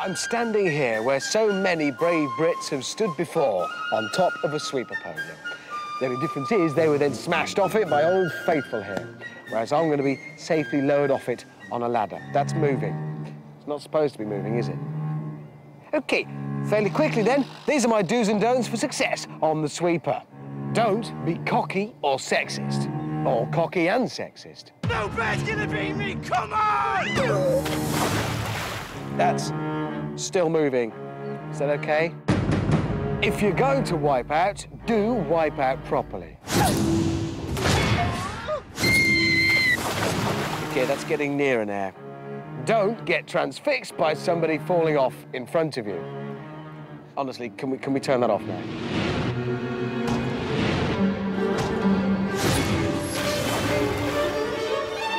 I'm standing here where so many brave Brits have stood before, on top of a sweeper podium. The only difference is they were then smashed off it by Old Faithful here, whereas I'm going to be safely lowered off it on a ladder. That's moving. It's not supposed to be moving, is it? OK, fairly quickly then, these are my do's and don'ts for success on the sweeper. Don't be cocky or sexist. Or cocky and sexist. No bear's gonna beat me, come on! That's still moving. Is that okay? If you're going to wipe out, do wipe out properly. Okay, that's getting nearer now. Don't get transfixed by somebody falling off in front of you. Honestly, can we turn that off now?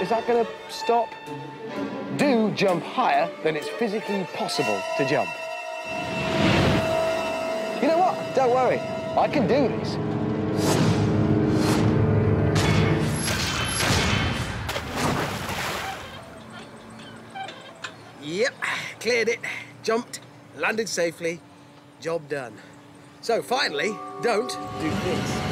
Is that going to stop? Do jump higher than it's physically possible to jump. You know what? Don't worry. I can do this. Yep, cleared it. Jumped, landed safely. Job done. So finally, don't do this.